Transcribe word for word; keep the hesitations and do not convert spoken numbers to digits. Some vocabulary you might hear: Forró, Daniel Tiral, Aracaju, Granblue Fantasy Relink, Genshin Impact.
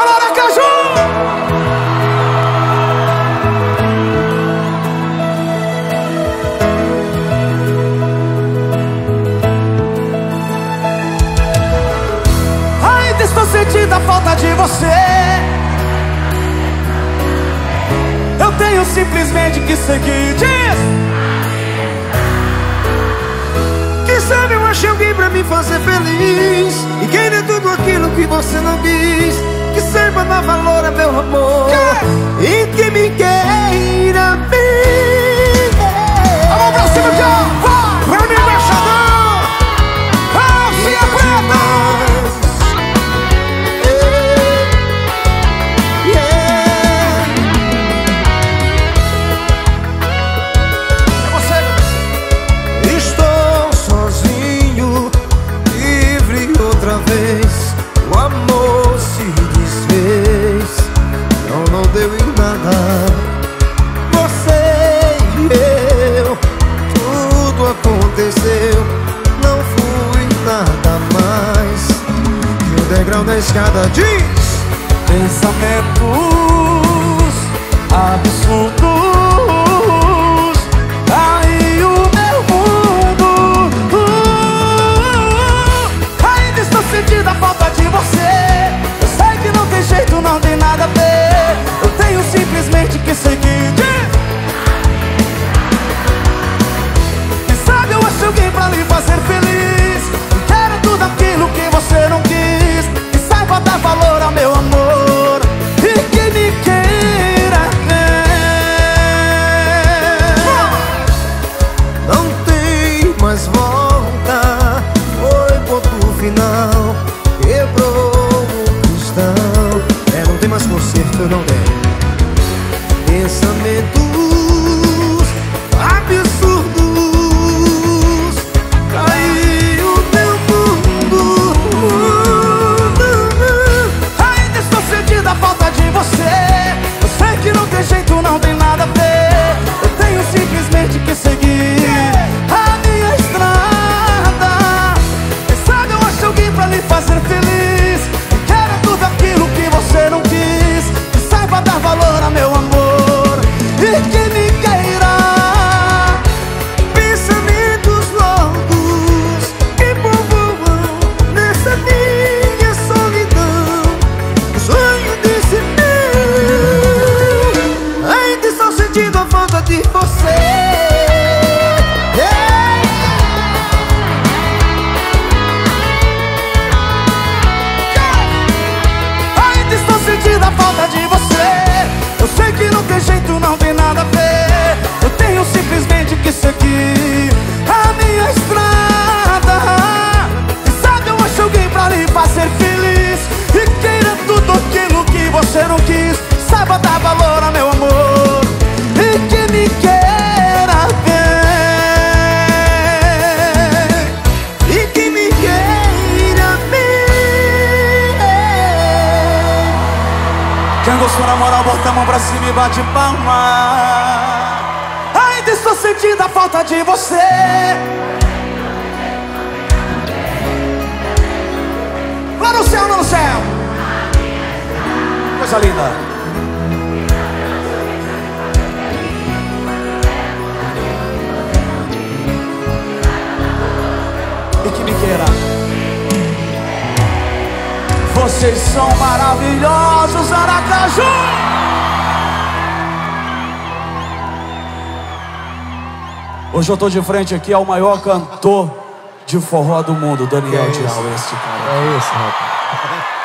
Alô, Aracaju! Ainda estou sentindo a falta de você. Eu tenho simplesmente que seguir. Diz! Quem sabe eu achei alguém pra me fazer feliz e querer tudo aquilo que você não quis. Que saiba dar valor a meu amor, que? E que me queira bem. Vamos pra cima, já! Vai! Vai, meu embaixador! Ah, se aprenda! Estou sozinho, livre outra vez. O amor se não deu em nada. Você e eu, tudo aconteceu. Não fui nada mais que o degrau da escada. Diz! Pensamentos absurdos, aí o meu mundo. uh, Ainda estou sentindo a falta de você. Eu sei que não tem jeito, não tem nada a ver. Simplesmente que seguir. Quem sabe eu acho alguém pra lhe fazer feliz. Quero tudo aquilo que você não quis. Que saiba dar valor ao meu amor e que me queira bem. Não tem mais volta. Foi ponto final. Quebrou o cristal. É, não tem mais conserto, não tem. Pensamentos absurdos, caiu meu mundo. Ainda estou sentindo a falta de você. Eu sei que não tem jeito, não tem nada a ver. Eu tenho simplesmente que seguir a minha estrada. Quem sabe eu acho alguém pra lhe fazer feliz. Quero tudo aquilo que você não quis. Que saiba dar valor a meu amor. Você não quis, saiba dar valor ao meu amor e que me queira bem. E que me queira bem. Quem gostou na moral, bota a mão pra cima e bate palma. Ainda estou sentindo a falta de você. Lá no céu, lá no céu. Coisa linda. E que me queira. Vocês são maravilhosos, Aracaju! Hoje eu tô de frente aqui ao maior cantor de forró do mundo, Daniel Tiral. É esse, cara. É esse, rapaz.